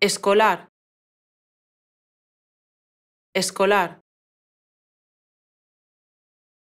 escolar, escolar.